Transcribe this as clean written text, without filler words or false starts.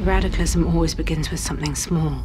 Radicalism always begins with something small.